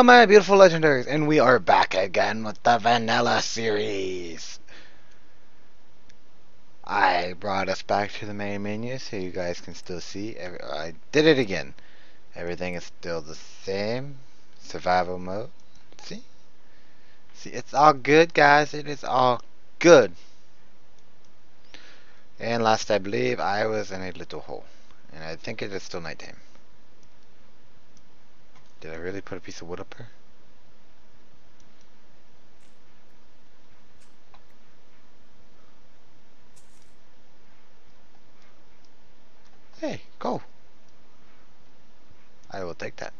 Hello my beautiful legendaries, and we are back again with the vanilla series. I brought us back to the main menu so you guys can still see. I did it again. Everything is still the same. Survival mode. See, it's all good, guys. It is all good. And last I believe I was in a little hole, and I think it is still nighttime. Did I really put a piece of wood up here? Hey, go! I will take that.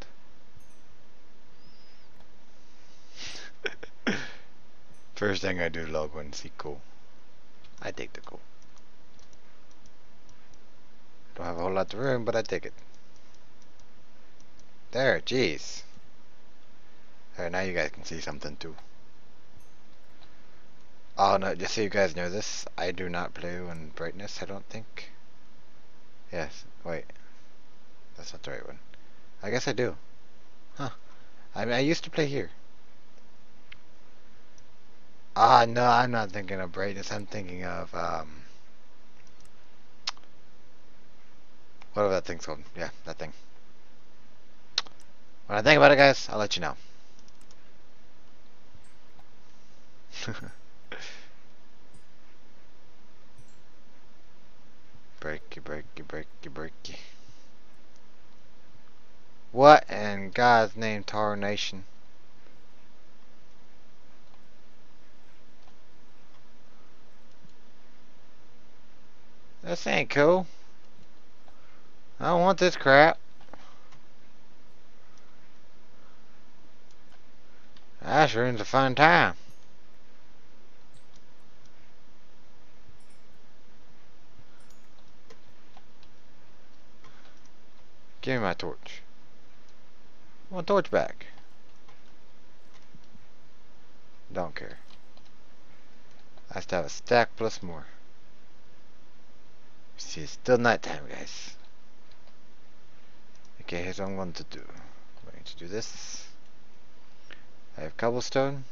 First thing I do, log when see coal. I take the coal. I don't have a whole lot of room, but I take it. There, jeez. Alright, now you guys can see something too. Oh no, just so you guys know this, I do not play on brightness, I don't think. Yes, wait. That's not the right one. I guess I do. Huh. I mean, I used to play here. Ah, no, I'm not thinking of brightness, I'm thinking of, whatever that thing's called. Yeah, that thing. When I think about it, guys, I'll let you know. breaky. What in God's name, Taro Nation? This ain't cool. I don't want this crap. That sure is a fun time. Give me my torch. I want torch back. Don't care. I still have a stack plus more. See, it's still nighttime, guys. Okay, here's what I'm going to do. I'm going to do this. I have cobblestone,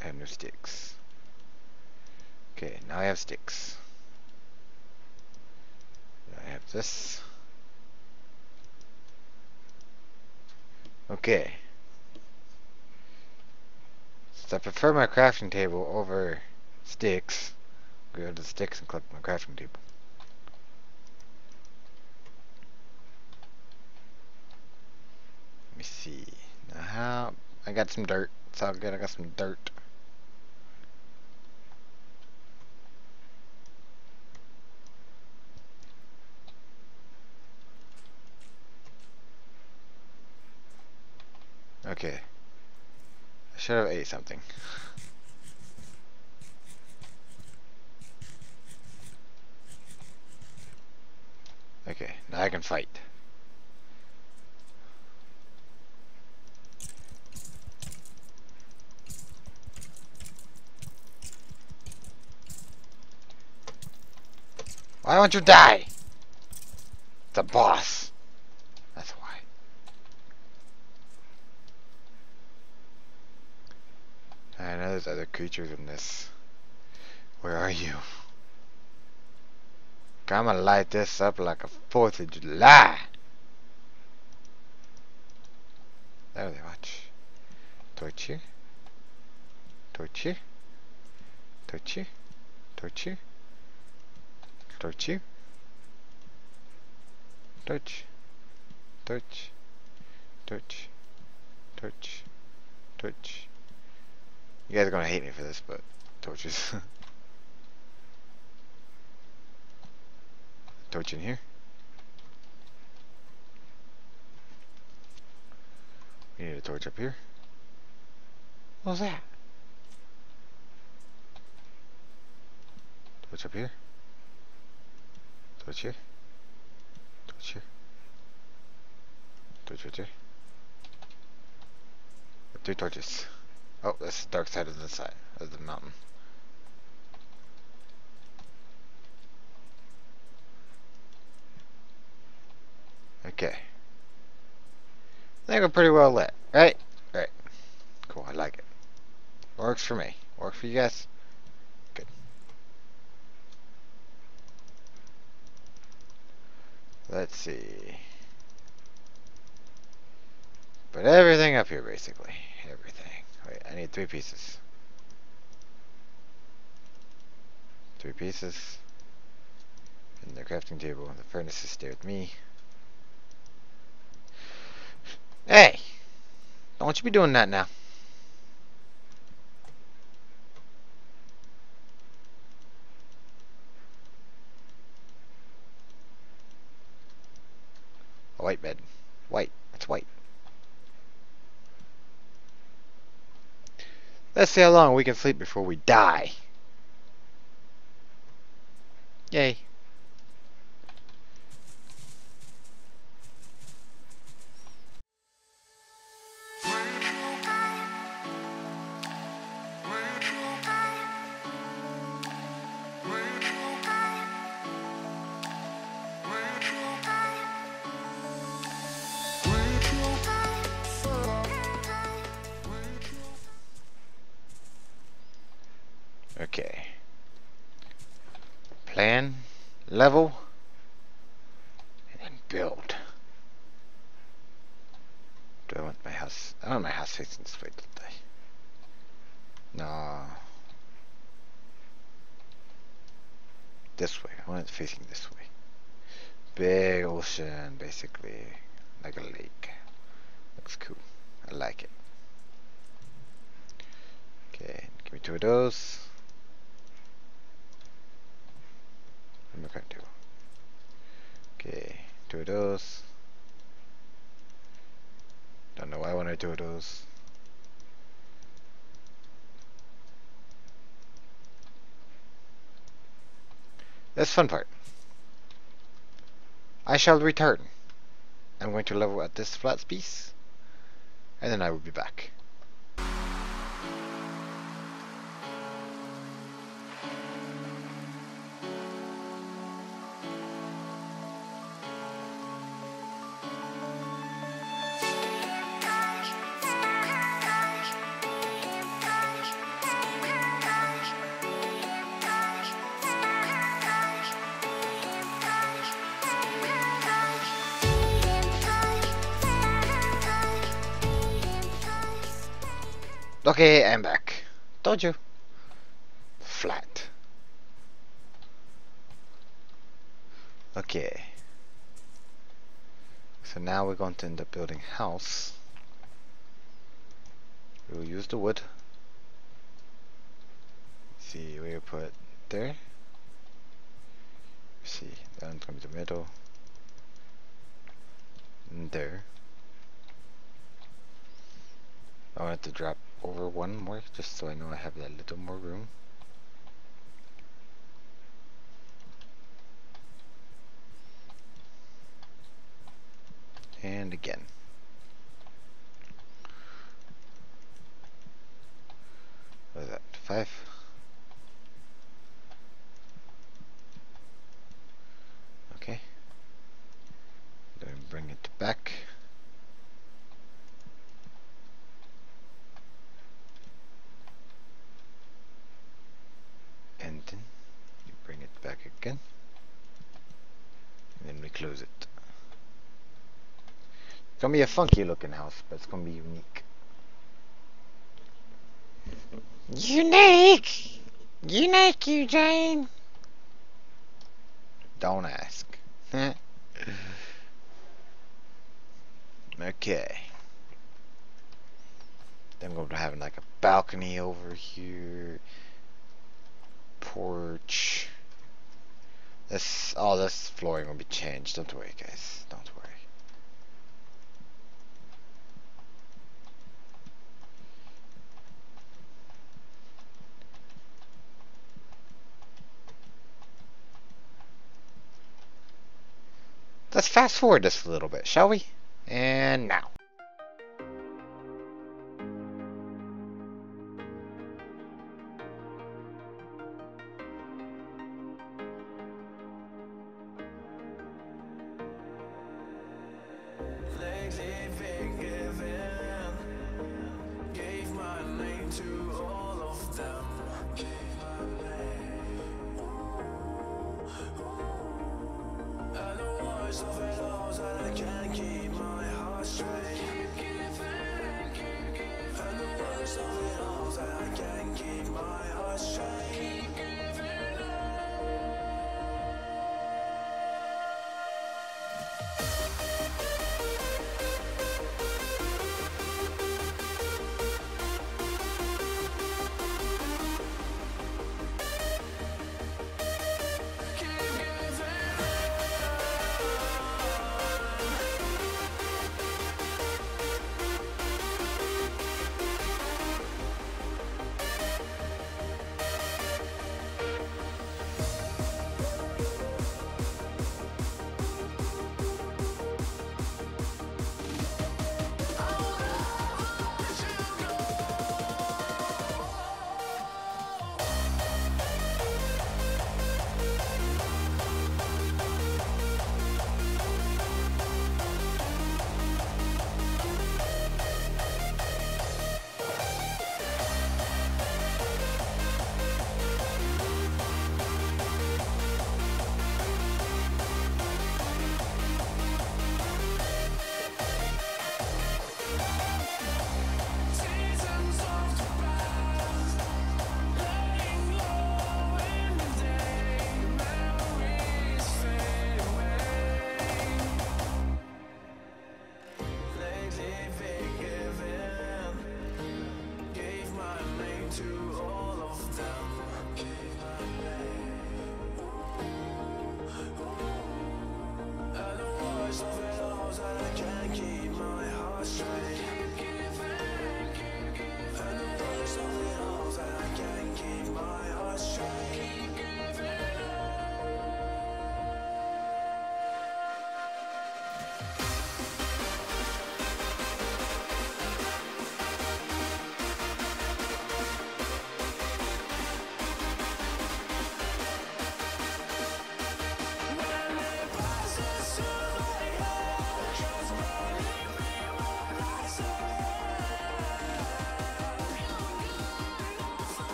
I have no sticks. Okay, now I have sticks. Now I have this. Okay. Since I prefer my crafting table over sticks, I'll go to the sticks and collect my crafting table. Let me see. Now how... I got some dirt. It's all good. I got some dirt. Okay. I should have ate something. Okay, now I can fight. Why don't you die? It's a boss. That's why. I know there's other creatures in this. Where are you? I'm gonna light this up like a 4th of July. There they watch. Torch here. Torch here. Torch here. Torch here. Torch you. Torch. You guys are gonna hate me for this, but torches. Torch in here. We need a torch up here. What was that? Torch up here. Torch here. Torch here. Torch right there. 3 torches. Oh, that's the dark side of the mountain. Okay. I think we're pretty well lit, right? Right. Cool, I like it. Works for me. Works for you guys? Good. Let's see. Put everything up here, basically. Everything. Wait, I need 3 pieces. 3 pieces. And the crafting table. The furnaces stay with me. Hey! Don't you be doing that now. A white bed. White. It's white. Let's see how long we can sleep before we die. Yay. Okay. Plan, level, and then build. Do I want my house? I want my house facing this way, don't I? No. This way. I want it facing this way. Big ocean, basically. Like a lake. Looks cool. I like it. Okay, give me 2 of those. I'm not gonna do. Okay, 2 of those. Don't know why I wanted 2 of those. That's the fun part. I shall return. I'm going to level at this flat piece, and then I will be back. Okay, I'm back. Told you. Flat. Okay. So now we're going to end up building a house. We'll use the wood. Let's see, we'll put it there. Let's see, that's going to be the middle. And there. I want to drop over 1 more, just so I know I have that little more room. And again. What is that? 5? Okay. Then bring it back. Again, and then we close it. It's gonna be a funky looking house, but it's gonna be unique. Unique! Unique, Eugene! Don't ask. Okay. Then we're gonna have like a balcony over here. Porch. This flooring will be changed. Don't worry, guys. Don't worry. Let's fast forward this a little bit, shall we? And now. Gave my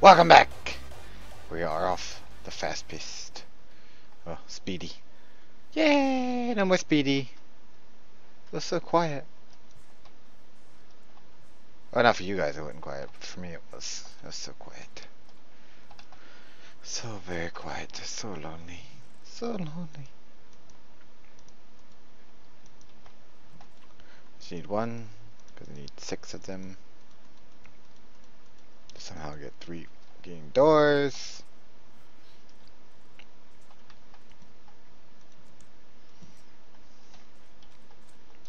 Welcome back! We are off the fast paced. Oh, speedy. Yay! No more speedy. It was so quiet. Well, not for you guys, it wasn't quiet, but for me it was. It was so quiet. So very quiet. So lonely. So lonely. Just need one, because I need 6 of them. Somehow get 3 game doors.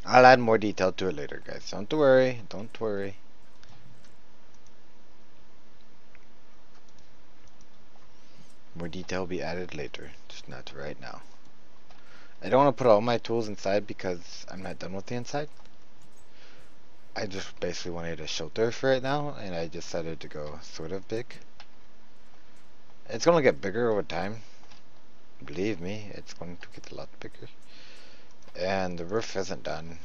I'll add more detail to it later, guys. Don't worry. Don't worry. More detail will be added later, just not right now. I don't want to put all my tools inside because I'm not done with the inside. I just basically wanted a shelter for it now, and I decided to go sort of big. It's going to get bigger over time. Believe me, it's going to get a lot bigger. And the roof isn't done.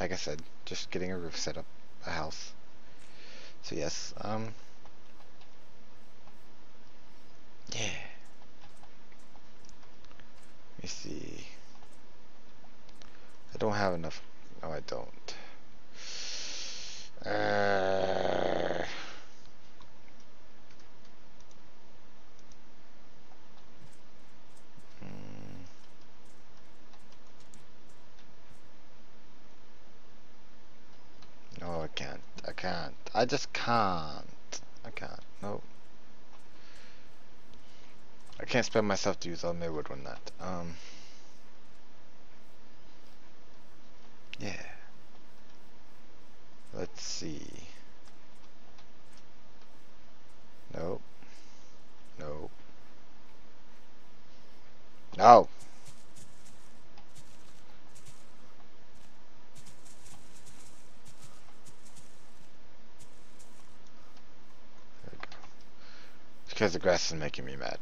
Like I said, just getting a roof set up, a house. So yes, yeah. Let me see. I don't have enough. No, I don't. No, I can't. I can't. I just can't. I can't. No. I can't spend myself to use all my wood on that. Yeah. Let's see. Nope. Nope. No. There we go. It's because the grass is making me mad.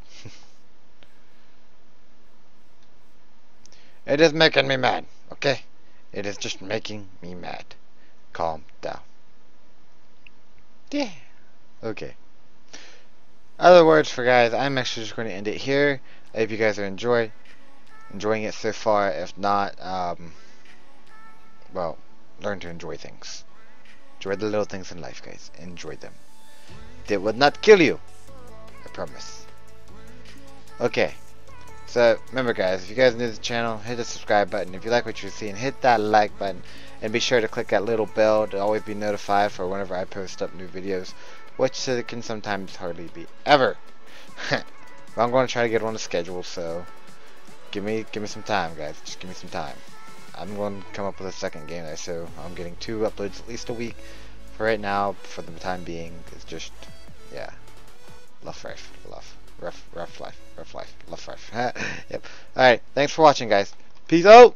It is making me mad, okay? It is just making me mad. Calm down. Yeah. Okay. Other words for guys, I'm actually just going to end it here. I hope you guys are enjoying it so far. If not, well, learn to enjoy things. Enjoy the little things in life, guys. Enjoy them. They will not kill you. I promise. Okay. So, remember guys, if you guys are new to the channel, hit the subscribe button. If you like what you're seeing, hit that like button. And be sure to click that little bell to always be notified for whenever I post up new videos. Which it can sometimes hardly be ever. I'm going to try to get on the schedule, so give me some time, guys. Just give me some time. I'm going to come up with a second game, so I'm getting 2 uploads at least a week. For right now, for the time being, it's just, yeah, rough life. Yep. Alright, thanks for watching, guys. Peace out!